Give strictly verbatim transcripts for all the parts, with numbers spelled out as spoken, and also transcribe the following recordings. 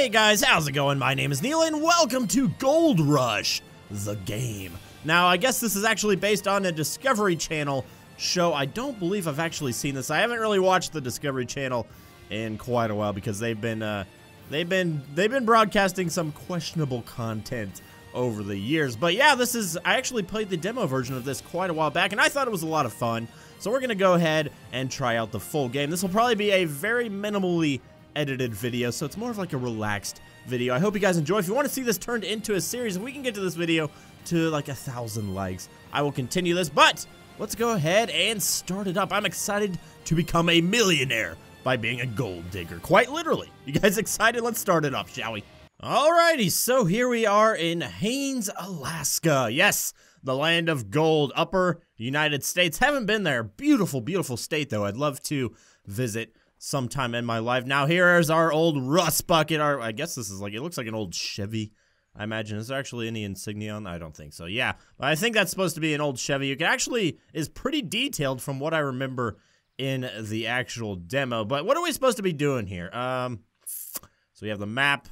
Hey guys, how's it going? My name is Neil and welcome to Gold Rush, the game. Now, I guess this is actually based on a Discovery Channel show. I don't believe I've actually seen this. I haven't really watched the Discovery Channel in quite a while because they've been uh, they've been they've been broadcasting some questionable content over the years. But yeah, this is I actually played the demo version of this quite a while back and I thought it was a lot of fun. So we're gonna go ahead and try out the full game. This will probably be a very minimally edited video, so it's more of like a relaxed video. I hope you guys enjoy. If you want to see this turned into a series, if we can get to this video to like a thousand likes, I will continue this, but let's go ahead and start it up. I'm excited to become a millionaire by being a gold digger, quite literally. You guys excited? Let's start it up, shall we? Alrighty, so here we are in Haines, Alaska. Yes, the land of gold, upper United States. Haven't been there. Beautiful, beautiful state, though. I'd love to visit sometime in my life. Now, here is our old rust bucket. Our, I guess this is like, it looks like an old Chevy, I imagine. Is there actually any insignia on? I don't think so. Yeah, but I think that's supposed to be an old Chevy. It actually is pretty detailed from what I remember in the actual demo. But what are we supposed to be doing here? Um, so we have the map.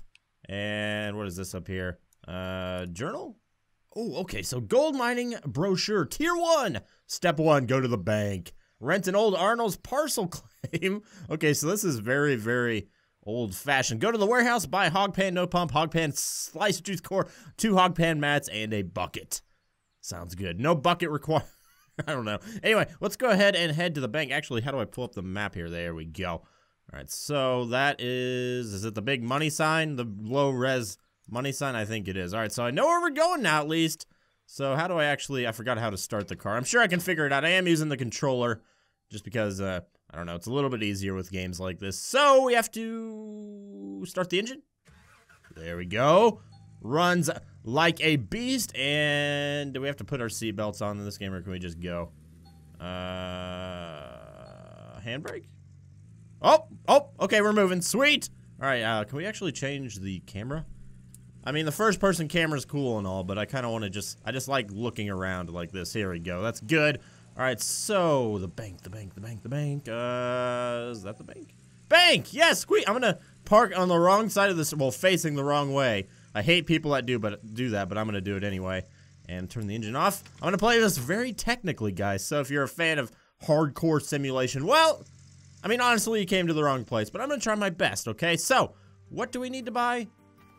And what is this up here? Uh, journal? Oh, okay. So gold mining brochure. Tier one. Step one, go to the bank. Rent an old Arnold's parcel claim. Okay, so this is very, very old-fashioned. Go to the warehouse, buy a hog pan, no pump, hog pan, sliced tooth core, two hog pan mats, and a bucket. Sounds good. No bucket required. I don't know. Anyway, let's go ahead and head to the bank. Actually, how do I pull up the map here? There we go. All right, so that is, is it the big money sign? The low-res money sign? I think it is. All right, so I know where we're going now, at least. So how do I actually, I forgot how to start the car. I'm sure I can figure it out. I am using the controller just because, uh, I don't know, it's a little bit easier with games like this. So we have to start the engine. There we go. Runs like a beast. And do we have to put our seatbelts on in this game or can we just go? Uh, handbrake? Oh, oh, okay, we're moving. Sweet. All right, uh, can we actually change the camera? I mean, the first-person camera's cool and all, but I kind of want to just, I just like looking around like this. Here we go. That's good. All right, so the bank, the bank, the bank, the bank. Uh, is that the bank? Bank! Yes, squeak! I'm going to park on the wrong side of this, well, facing the wrong way. I hate people that do, but, do that, but I'm going to do it anyway. And turn the engine off. I'm going to play this very technically, guys. So if you're a fan of hardcore simulation, well, I mean, honestly, you came to the wrong place, but I'm going to try my best, okay? So, what do we need to buy?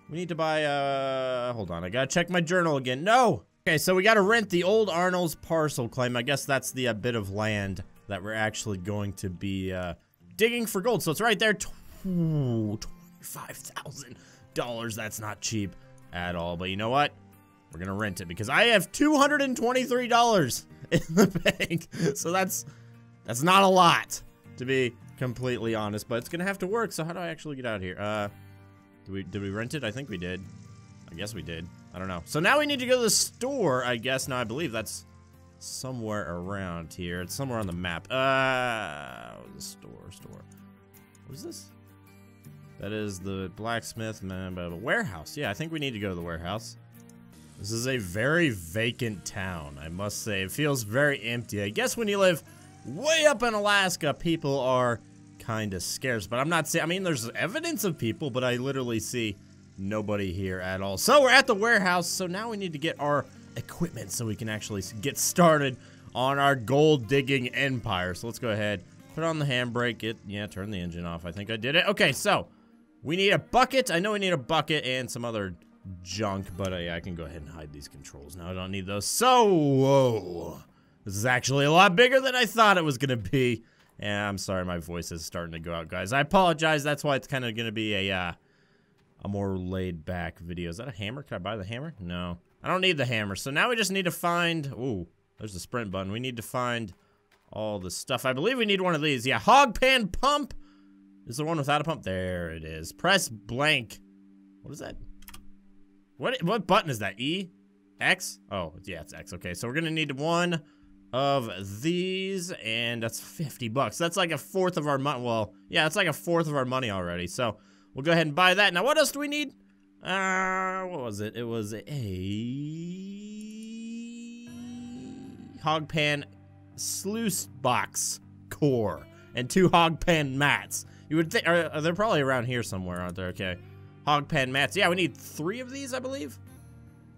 We need to buy, uh, hold on, I gotta check my journal again. No! Okay, so we gotta rent the old Arnold's parcel claim. I guess that's the uh, bit of land that we're actually going to be, uh, digging for gold. So it's right there, twenty-five thousand dollars. That's not cheap at all, but you know what? We're gonna rent it because I have two hundred twenty-three dollars in the bank. So that's, that's not a lot, to be completely honest, but it's gonna have to work. So how do I actually get out of here? Uh... Did we, did we rent it? I think we did. I guess we did. I don't know. So now we need to go to the store, I guess. Now, I believe that's somewhere around here. It's somewhere on the map. Uh, the store, store. What is this? That is the blacksmith, man, but a warehouse. Yeah, I think we need to go to the warehouse. This is a very vacant town, I must say. It feels very empty. I guess when you live way up in Alaska, people are kind of scarce, but I'm not saying, I mean, there's evidence of people, but I literally see nobody here at all. So we're at the warehouse, so now we need to get our equipment so we can actually get started on our gold digging empire. So let's go ahead, put on the handbrake, get, yeah, turn the engine off. I think I did it. Okay, so we need a bucket. I know we need a bucket and some other junk, but I, I can go ahead and hide these controls. Now I don't need those. So, whoa, this is actually a lot bigger than I thought it was gonna be. Yeah, I'm sorry, my voice is starting to go out, guys. I apologize. That's why it's kind of going to be a uh, a more laid-back video. Is that a hammer? Can I buy the hammer? No. I don't need the hammer. So now we just need to find... Ooh, there's the sprint button. We need to find all the stuff. I believe we need one of these. Yeah, hog pan pump is the one without a pump. There it is. Press blank. What is that? What, what button is that? E? X? Oh, yeah, it's X. Okay, so we're going to need one of these, and that's fifty bucks. That's like a fourth of our money. Well, yeah, it's like a fourth of our money already. So we'll go ahead and buy that. Now, what else do we need? Uh, what was it? It was a hog pan sluice box core and two hog pan mats. You would think, are, are they're probably around here somewhere, aren't they? Okay. Hog pen mats. Yeah, we need three of these, I believe.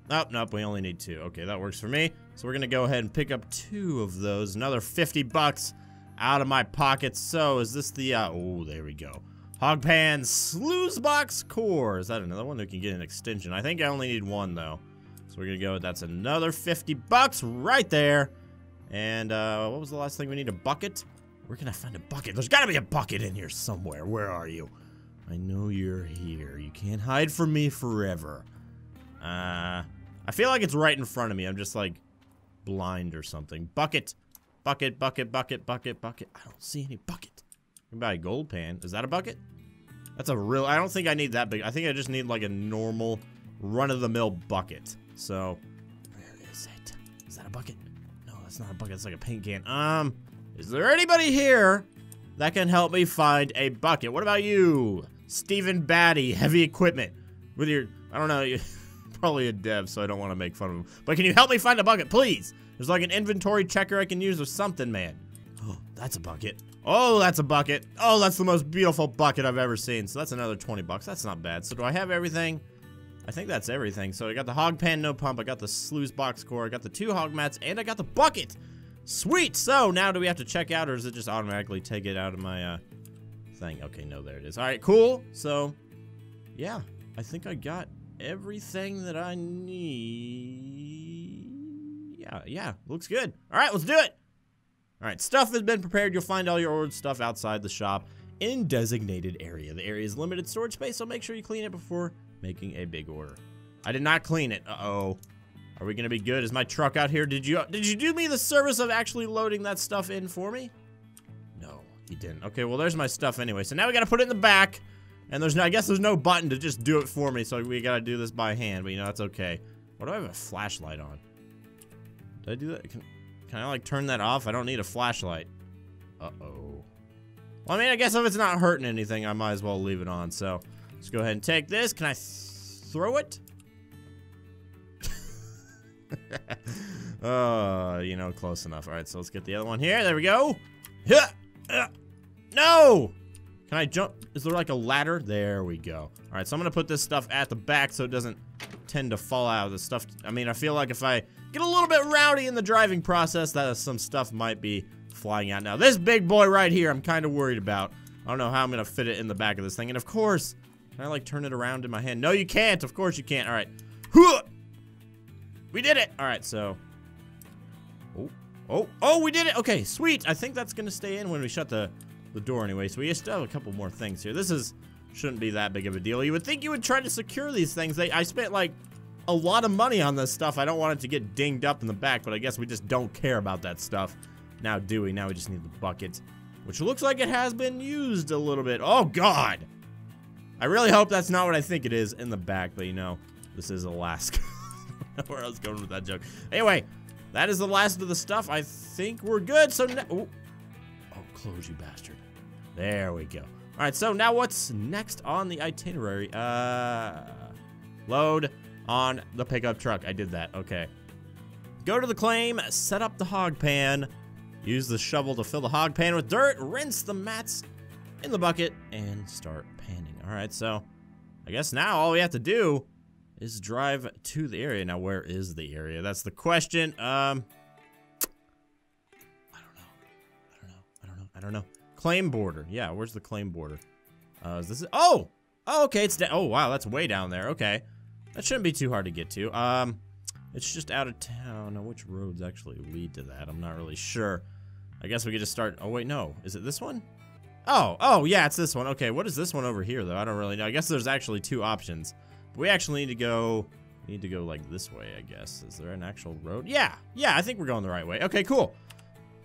Oh, nope, we only need two. Okay, that works for me. So we're gonna go ahead and pick up two of those. Another fifty bucks out of my pocket. So is this the, uh, oh, there we go. Hog pan sluice box core. Is that another one that can get an extension? I think I only need one though. So we're gonna go with that's another fifty bucks right there. And uh, what was the last thing we need? A bucket? Where can I find a bucket? There's gotta be a bucket in here somewhere. Where are you? I know you're here. You can't hide from me forever. Uh, I feel like it's right in front of me. I'm just like blind or something. Bucket, bucket, bucket, bucket, bucket, bucket. I don't see any bucket. I can buy a gold pan. Is that a bucket? That's a real, I don't think I need that big. I think I just need like a normal run-of-the-mill bucket. So, where is it? Is that a bucket? No, that's not a bucket. It's like a paint can. Um, is there anybody here that can help me find a bucket? What about you, Steven Batty, heavy equipment? With your, I don't know, you probably a dev, so I don't want to make fun of him. But can you help me find a bucket, please? There's like an inventory checker I can use or something, man. Oh, that's a bucket. Oh, that's a bucket. Oh, that's the most beautiful bucket I've ever seen. So that's another twenty bucks. That's not bad. So do I have everything? I think that's everything. So I got the hog pan, no pump. I got the sluice box core. I got the two hog mats, and I got the bucket. Sweet. So now do we have to check out, or does it just automatically take it out of my uh, thing? Okay, no, there it is. All right, cool. So yeah, I think I got everything that I need. Yeah, yeah, looks good. All right, let's do it. All right, stuff has been prepared. You'll find all your ordered stuff outside the shop in designated area. The area is limited storage space, so make sure you clean it before making a big order. I did not clean it. Uh-oh. Are we gonna be good? Is my truck out here? Did you did you do me the service of actually loading that stuff in for me? No, you didn't. Okay, well, there's my stuff anyway. So now we gotta put it in the back. And there's no, I guess there's no button to just do it for me, so we gotta do this by hand, but you know, that's okay. Why do I have a flashlight on? Did I do that? Can, can I like turn that off? I don't need a flashlight. Uh-oh. Well, I mean, I guess if it's not hurting anything, I might as well leave it on, so. Let's go ahead and take this. Can I throw it? uh, you know, close enough. All right, so let's get the other one here. There we go. No! Can I jump? Is there like a ladder? There we go. All right, so I'm gonna put this stuff at the back so it doesn't tend to fall out of the stuff. I mean, I feel like if I get a little bit rowdy in the driving process, that is, some stuff might be flying out. Now, this big boy right here, I'm kind of worried about. I don't know how I'm gonna fit it in the back of this thing. And of course, can I like turn it around in my hand? No, you can't. Of course you can't. All right. We did it. All right, so. Oh, oh, oh, we did it. Okay, sweet. I think that's gonna stay in when we shut the The door anyway, so we still have a couple more things here. This is shouldn't be that big of a deal. You would think you would try to secure these things. They I spent like a lot of money on this stuff. I don't want it to get dinged up in the back, but I guess we just don't care about that stuff. Now do we? Now we just need the bucket, which looks like it has been used a little bit. Oh God! I really hope that's not what I think it is in the back, but you know, this is Alaska. I don't know where I was going with that joke. Anyway, that is the last of the stuff. I think we're good. So now. Oh. Close, you bastard. There we go. All right, so now what's next on the itinerary? Uh, load on the pickup truck. I did that. Okay. Go to the claim, set up the hog pan, use the shovel to fill the hog pan with dirt, rinse the mats in the bucket, and start panning. All right, so I guess now all we have to do is drive to the area. Now, where is the area? That's the question. Um... I don't know. Claim border. Yeah, where's the claim border? Uh, is this it? Oh! Oh, okay, it's down. Oh, wow, that's way down there. Okay. That shouldn't be too hard to get to. Um, it's just out of town. Now, which roads actually lead to that? I'm not really sure. I guess we could just start. Oh, wait, no. Is it this one? Oh, oh, yeah, it's this one. Okay, what is this one over here, though? I don't really know. I guess there's actually two options. But we actually need to go, we need to go, like, this way, I guess. Is there an actual road? Yeah, yeah, I think we're going the right way. Okay, cool.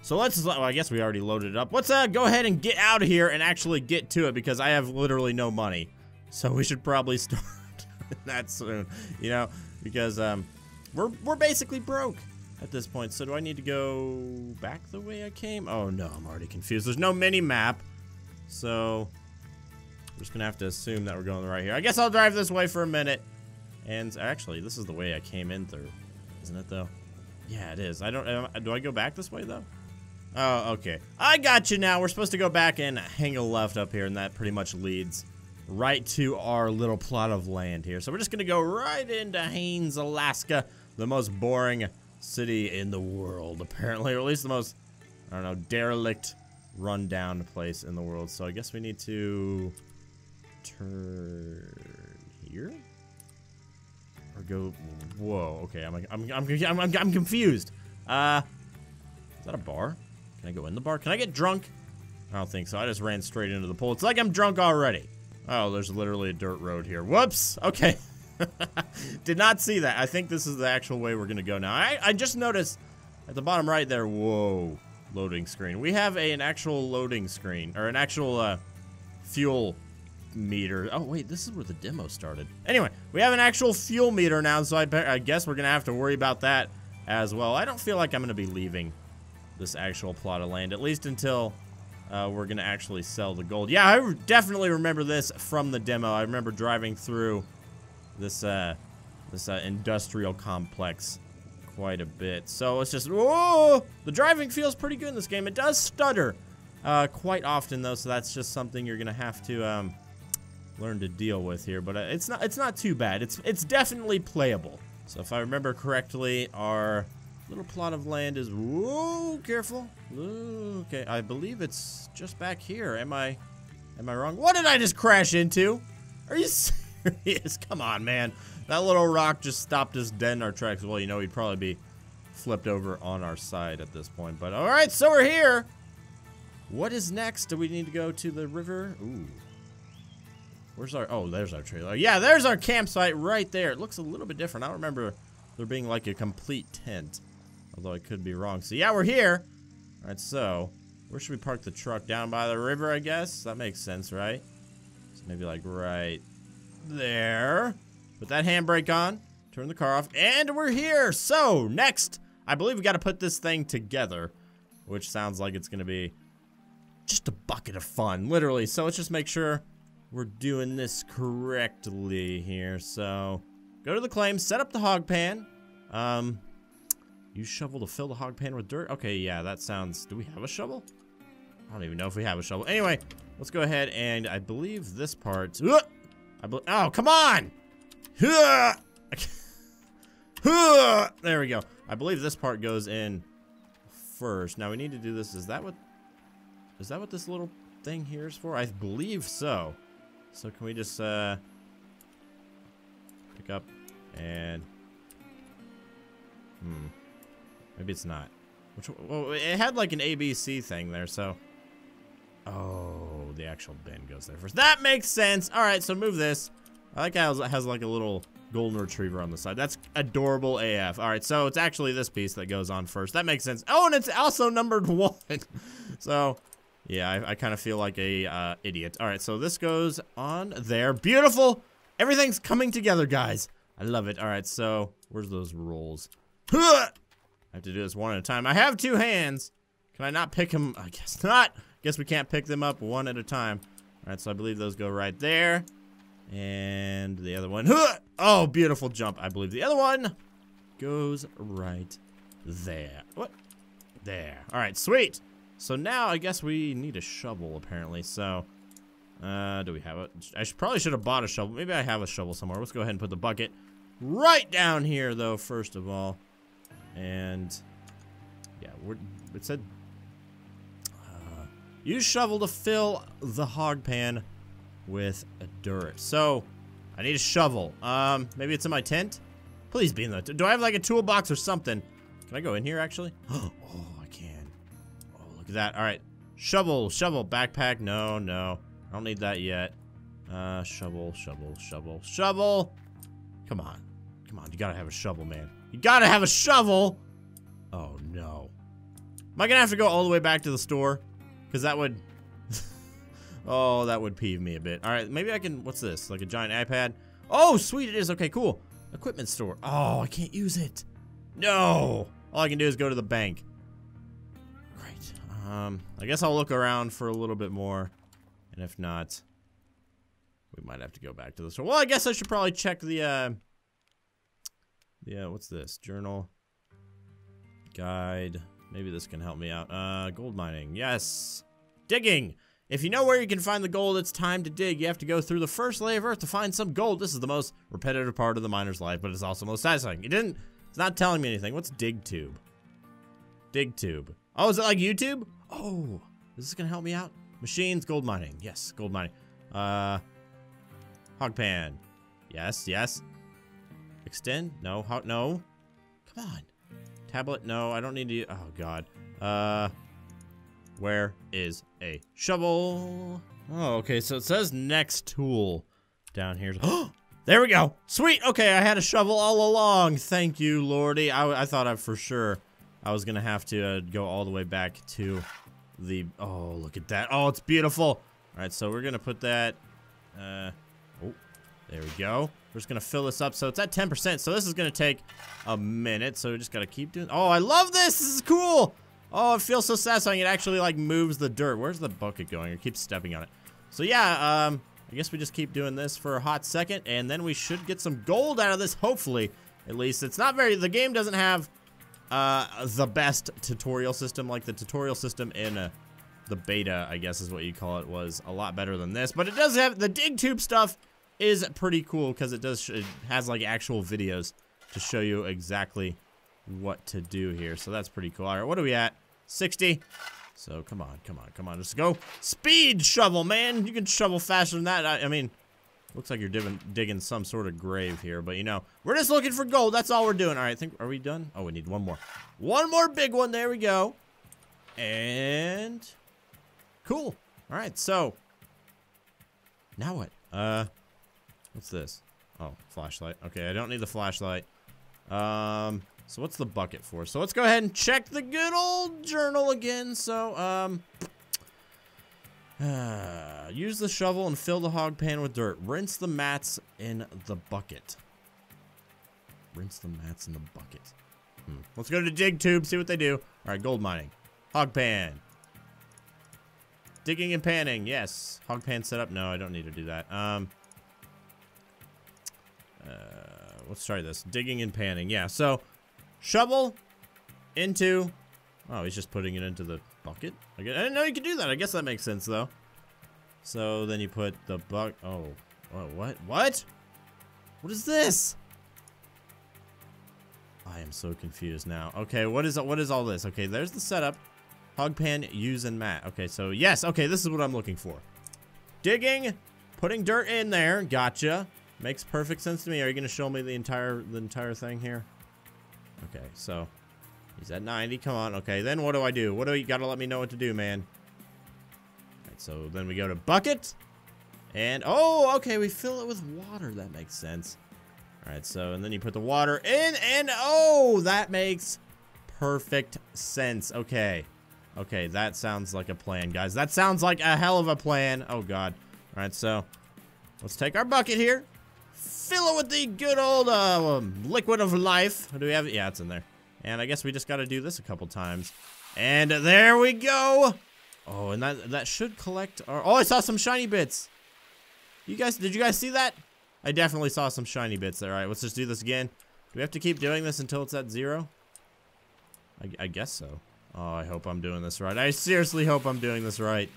So let's, well, I guess we already loaded it up. Let's uh, go ahead and get out of here and actually get to it because I have literally no money. So we should probably start that soon, you know, because um, we're, we're basically broke at this point. So do I need to go back the way I came? Oh no, I'm already confused. There's no mini map. So we're just gonna have to assume that we're going right here. I guess I'll drive this way for a minute. And actually, this is the way I came in through, isn't it though? Yeah, it is. I don't, do I go back this way though? Oh, okay. I got you now. We're supposed to go back and hang a left up here, and that pretty much leads right to our little plot of land here. So we're just going to go right into Haines, Alaska, the most boring city in the world, apparently, or at least the most, I don't know, derelict, rundown place in the world. So I guess we need to turn here or go. Whoa. Okay. I'm I'm I'm I'm, I'm, I'm confused. Uh, is that a bar? Can I go in the bar? Can I get drunk? I don't think so. I just ran straight into the pool. It's like I'm drunk already. Oh, there's literally a dirt road here. Whoops. Okay. Did not see that. I think this is the actual way we're gonna go now. I, I just noticed at the bottom right there. Whoa. Loading screen. We have a, an actual loading screen, or an actual uh, fuel meter. Oh wait, this is where the demo started. Anyway, we have an actual fuel meter now, so I, I guess we're gonna have to worry about that as well. I don't feel like I'm gonna be leaving this actual plot of land, at least until uh, we're gonna actually sell the gold. Yeah, I definitely remember this from the demo. I remember driving through this uh, this uh, industrial complex quite a bit. So it's just, whoa, the driving feels pretty good in this game. It does stutter uh, quite often though, so that's just something you're gonna have to um, learn to deal with here. But uh, it's not it's not too bad. It's it's definitely playable. So if I remember correctly, our little plot of land is, whoa, careful. Ooh, okay, I believe it's just back here. Am I am I wrong? What did I just crash into? Are you serious? Come on, man. That little rock just stopped us dead in our tracks. Well, you know, he'd probably be flipped over on our side at this point. But all right, so we're here. What is next? Do we need to go to the river? Ooh. Where's our, oh, there's our trailer. Yeah, there's our campsite right there. It looks a little bit different. I don't remember there being like a complete tent, although I could be wrong. So yeah, we're here. All right, so where should we park the truck? Down by the river, I guess. That makes sense, right? So maybe like right there. Put that handbrake on, turn the car off, and we're here. So next, I believe we got to put this thing together, which sounds like it's going to be just a bucket of fun, literally. So let's just make sure we're doing this correctly here. So go to the claim, set up the hog pan. Um, use shovel to fill the hog pan with dirt. Okay, yeah, that sounds, do we have a shovel? I don't even know if we have a shovel. Anyway, let's go ahead and I believe this part, I believe, oh, come on. There we go. I believe this part goes in first. Now we need to do this. Is that what is that what this little thing here is for? I believe so. So can we just uh pick up and hmm. Maybe it's not. Which well, it had like an A B C thing there, so oh, the actual bin goes there first. That makes sense. Alright, so move this. I like how it has like a little golden retriever on the side. That's adorable A F. All right, so it's actually this piece that goes on first. That makes sense. Oh, and it's also numbered one. So, yeah, I, I kind of feel like a uh, idiot. All right, so this goes on there. Beautiful. Everything's coming together, guys. I love it. All right, so where's those rolls? I have to do this one at a time. I have two hands. Can I not pick them? I guess not. Guess we can't pick them up one at a time. All right, so I believe those go right there. And the other one, oh, beautiful jump. I believe the other one goes right there. What? There. All right, sweet. So now I guess we need a shovel apparently. So uh, do we have it? I should, probably should have bought a shovel. Maybe I have a shovel somewhere. Let's go ahead and put the bucket right down here though, first of all. And yeah, we're, it said uh, use shovel to fill the hog pan with a dirt. So I need a shovel. Um, maybe it's in my tent. Please be in the tent. Do I have like a toolbox or something? Can I go in here actually? Oh, I can. Oh, look at that. All right. Shovel, shovel, backpack. No, no. I don't need that yet. Uh, shovel, shovel, shovel, shovel. Come on. Come on. You gotta have a shovel, man. You gotta have a shovel. Oh, no. Am I gonna have to go all the way back to the store? Because that would... Oh, that would peeve me a bit. All right, maybe I can, what's this? Like a giant iPad? Oh, sweet, it is. Okay, cool. Equipment store. Oh, I can't use it. No. All I can do is go to the bank. Great. Um, I guess I'll look around for a little bit more. And if not, we might have to go back to the store. Well, I guess I should probably check the, uh, yeah, what's this? Journal. Guide. Maybe this can help me out. Uh, gold mining. Yes. Digging. If you know where you can find the gold, it's time to dig. You have to go through the first layer of earth to find some gold. This is the most repetitive part of the miner's life, but it's also most satisfying. It didn't, it's not telling me anything. What's dig tube? Dig tube. Oh, is it like YouTube? Oh, is this gonna help me out? Machines, gold mining. Yes, gold mining. Uh, hog pan. Yes, yes. Extend? No, hog, no. Come on. Tablet? No, I don't need to, oh God. Uh, where is a shovel? Oh, okay, so it says next tool down here. Oh, there we go. Sweet, okay, I had a shovel all along. Thank you, Lordy. I, I thought I for sure I was gonna have to uh, go all the way back to the, oh, look at that. Oh, it's beautiful. All right, so we're gonna put that, uh, oh, there we go. We're just gonna fill this up. So it's at ten percent, so this is gonna take a minute. So we just gotta keep doing, oh, I love this, this is cool. Oh, it feels so satisfying. It actually like moves the dirt. Where's the bucket going? It keeps stepping on it. So yeah, um, I guess we just keep doing this for a hot second, and then we should get some gold out of this, hopefully. At least it's not very, the game doesn't have uh, the best tutorial system. Like the tutorial system in uh, the beta, I guess is what you call it, was a lot better than this. But it does have, the dig tube stuff is pretty cool because it does, it has like actual videos to show you exactly what to do here. So that's pretty cool. All right, what are we at? sixty. So come on, come on, come on, just go. Speed shovel, man. You can shovel faster than that. I, I mean, looks like you're digging, digging some sort of grave here, but you know, we're just looking for gold. That's all we're doing. All right, I think, are we done? Oh, we need one more. One more big one. There we go. And cool. All right, so now what? Uh, what's this? Oh, flashlight. Okay, I don't need the flashlight. Um, so what's the bucket for? So let's go ahead and check the good old journal again. So, um, uh, use the shovel and fill the hog pan with dirt. Rinse the mats in the bucket. Rinse the mats in the bucket. Hmm. Let's go to the dig tube, see what they do. All right, gold mining. Hog pan. Digging and panning, yes. Hog pan setup, no, I don't need to do that. Um, uh, let's try this. Digging and panning, yeah, so shovel into, oh, he's just putting it into the bucket. I didn't know you could do that. I guess that makes sense, though. So then you put the buck, oh, oh, what, what? What is this? I am so confused now. Okay, what is, what is all this? Okay, there's the setup. Hog pan, use and mat. Okay, so yes, okay, this is what I'm looking for. Digging, putting dirt in there, gotcha. Makes perfect sense to me. Are you gonna show me the entire, the entire thing here? Okay, so he's at ninety, come on. Okay, then what do I do? What do you, gotta let me know what to do, man. All right, so then we go to bucket. And, oh, okay, we fill it with water. That makes sense. All right, so, and then you put the water in, and oh, that makes perfect sense. Okay, okay, that sounds like a plan, guys. That sounds like a hell of a plan. Oh, God. All right, so let's take our bucket here. Fill it with the good old uh, liquid of life. Do we have it? Yeah, it's in there. And I guess we just got to do this a couple times. And there we go. Oh, and that that should collect our... Oh, I saw some shiny bits. You guys, did you guys see that? I definitely saw some shiny bits there. All right, let's just do this again. Do we have to keep doing this until it's at zero? I, I guess so. Oh, I hope I'm doing this right. I seriously hope I'm doing this right.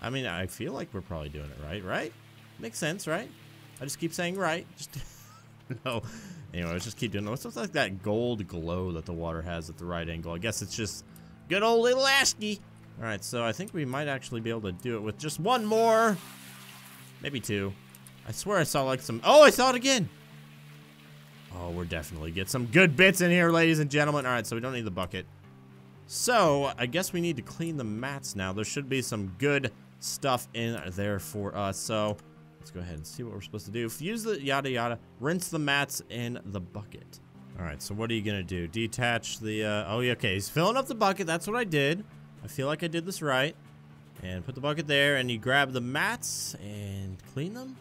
I mean, I feel like we're probably doing it right, right? Makes sense, right? I just keep saying right. Just no. Anyway, let's just keep doing it. It's like that gold glow that the water has at the right angle. I guess it's just good old little ASCII. All right, so I think we might actually be able to do it with just one more. Maybe two. I swear I saw like some... Oh, I saw it again. Oh, we're definitely getting some good bits in here, ladies and gentlemen. All right, so we don't need the bucket. So I guess we need to clean the mats now. There should be some good stuff in there for us. So... let's go ahead and see what we're supposed to do. Fuse the yada yada. Rinse the mats in the bucket. All right, so what are you gonna do? Detach the, uh, oh yeah, okay, he's filling up the bucket. That's what I did. I feel like I did this right. And put the bucket there, and you grab the mats and clean them.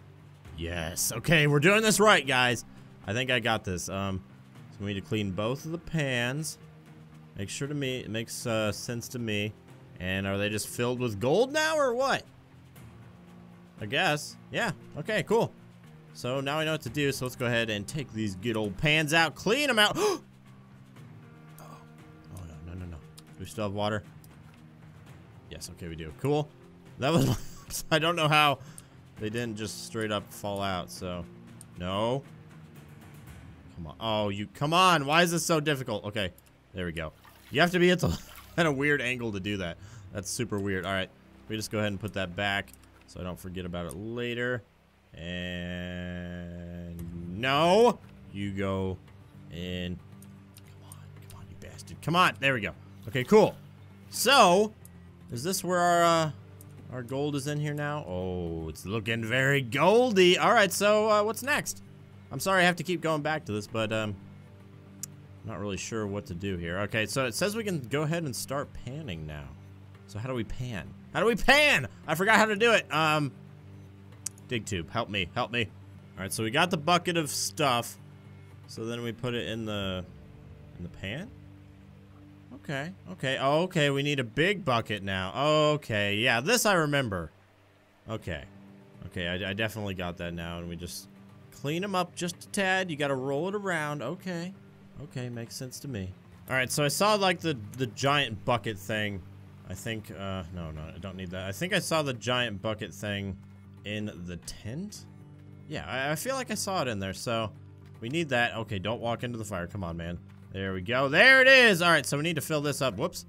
Yes, okay, we're doing this right, guys. I think I got this. Um, so we need to clean both of the pans. Make sure to me, it makes uh, sense to me. And are they just filled with gold now or what? I guess. Yeah. Okay, cool. So now I know what to do. So let's go ahead and take these good old pans out, clean them out. Oh. Oh, no, no, no, no. Do we still have water? Yes. Okay, we do. Cool. That was my, I don't know how they didn't just straight up fall out, so. No. Come on. Oh, you, come on. Why is this so difficult? Okay. There we go. You have to be at, the, at a weird angle to do that. That's super weird. All right. We just go ahead and put that back so I don't forget about it later. And no, you go in. Come on, come on, you bastard. Come on. There we go. Okay, cool. So, is this where our uh, our gold is in here now? Oh, it's looking very goldy. All right, so uh, what's next? I'm sorry I have to keep going back to this, but um, I'm not really sure what to do here. Okay, so it says we can go ahead and start panning now. So how do we pan? How do we pan? I forgot how to do it. Um, dig tube, help me, help me. All right, so we got the bucket of stuff. So then we put it in the in the pan. Okay, okay, oh, okay. We need a big bucket now. Okay, yeah, this I remember. Okay, okay, I, I definitely got that now, and we just clean them up just a tad. You got to roll it around. Okay, okay, makes sense to me. All right, so I saw like the the giant bucket thing. I think, uh, no, no, I don't need that. I think I saw the giant bucket thing in the tent. Yeah, I, I feel like I saw it in there, so we need that. Okay, don't walk into the fire. Come on, man. There we go. There it is. All right, so we need to fill this up. Whoops.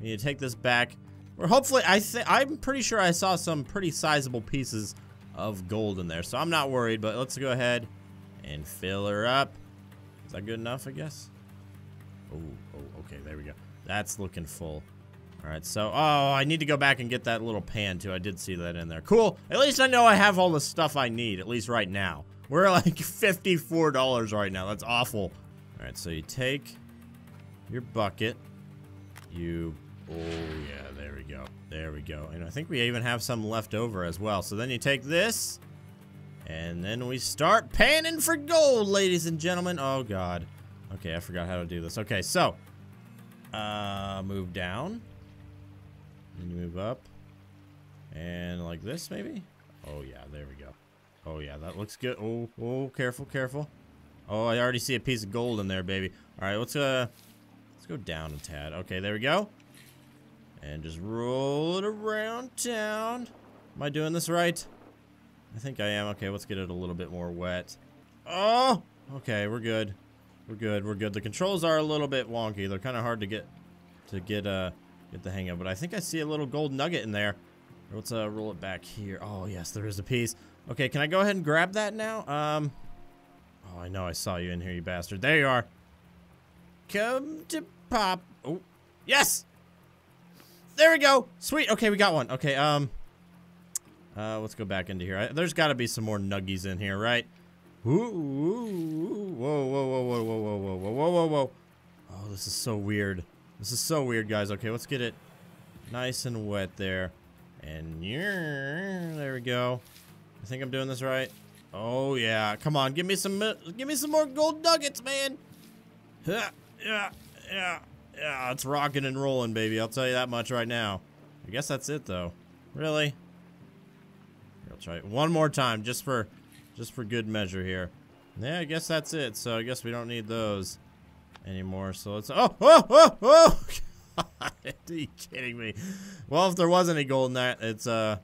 We need to take this back. We're hopefully, I think, I'm pretty sure I saw some pretty sizable pieces of gold in there, so I'm not worried, but let's go ahead and fill her up. Is that good enough, I guess? Oh, oh, okay, there we go. That's looking full. All right, so, oh, I need to go back and get that little pan, too. I did see that in there. Cool. At least I know I have all the stuff I need, at least right now. We're at like fifty-four dollars right now. That's awful. All right, so you take your bucket. You, oh, yeah, there we go. There we go. And I think we even have some left over as well. So then you take this, and then we start panning for gold, ladies and gentlemen. Oh, God. Okay, I forgot how to do this. Okay, so, uh, move down. And you move up and like this maybe. Oh yeah, there we go. Oh yeah, that looks good. Oh, oh, careful, careful. Oh, I already see a piece of gold in there, baby. All right, let's uh let's go down a tad. Okay, there we go. And just roll it around town. Am I doing this right? I think I am. Okay, let's get it a little bit more wet. Oh, okay, we're good. We're good. We're good. The controls are a little bit wonky. They're kind of hard to get to get uh Get the hang of, but I think I see a little gold nugget in there. Let's uh, roll it back here. Oh, yes, there is a piece. Okay, can I go ahead and grab that now? Um, oh, I know I saw you in here, you bastard. There you are. Come to pop. Oh, yes! There we go. Sweet. Okay, we got one. Okay, um, uh, let's go back into here. I, there's got to be some more nuggies in here, right? Ooh, ooh, whoa, whoa, whoa, whoa, whoa, whoa, whoa, whoa, whoa, whoa, whoa. Oh, this is so weird. This is so weird, guys. Okay, let's get it nice and wet there. And yeah, there we go. I think I'm doing this right. Oh yeah, come on, give me some, give me some more gold nuggets, man. Yeah, yeah, yeah, yeah. It's rocking and rolling, baby. I'll tell you that much right now. I guess that's it, though. Really? Here, I'll try it one more time, just for, just for good measure here. Yeah, I guess that's it. So I guess we don't need those anymore, so let's, oh, oh, oh, oh, God, are you kidding me? Well, if there was any gold in that, it's, uh,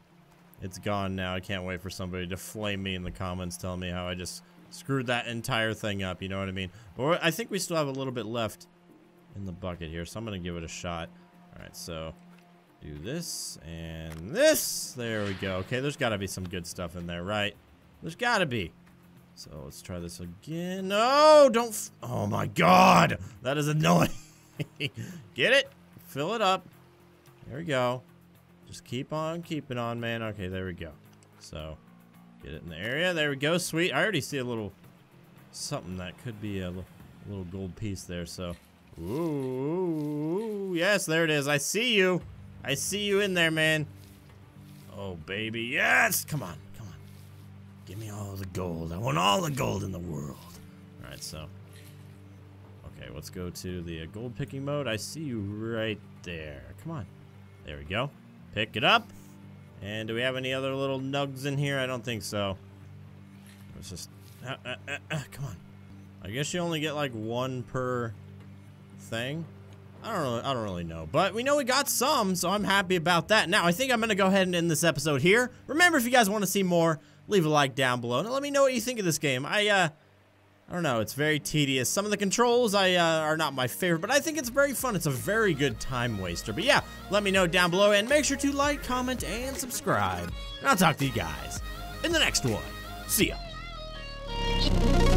it's gone now. I can't wait for somebody to flame me in the comments telling me how I just screwed that entire thing up, you know what I mean? But I think we still have a little bit left in the bucket here, so I'm gonna give it a shot. All right, so do this and this. There we go. Okay, there's gotta be some good stuff in there, right? There's gotta be. So let's try this again. No, don't. F oh my God, that is annoying. Get it? Fill it up. There we go. Just keep on keeping on, man. Okay, there we go. So get it in the area. There we go. Sweet. I already see a little something that could be a little gold piece there. So, ooh, yes, there it is. I see you. I see you in there, man. Oh baby, yes. Come on. Give me all the gold. I want all the gold in the world. All right, so. Okay, let's go to the uh, gold picking mode. I see you right there. Come on. There we go. Pick it up. And do we have any other little nugs in here? I don't think so. Let's just, uh, uh, uh, uh, come on. I guess you only get like one per thing. I don't really, I don't really know, but we know we got some, so I'm happy about that. Now, I think I'm gonna go ahead and end this episode here. Remember, if you guys want to see more, leave a like down below, and let me know what you think of this game. I, uh, I don't know, it's very tedious. Some of the controls I uh, are not my favorite, but I think it's very fun. It's a very good time waster. But yeah, let me know down below, and make sure to like, comment, and subscribe. And I'll talk to you guys in the next one. See ya.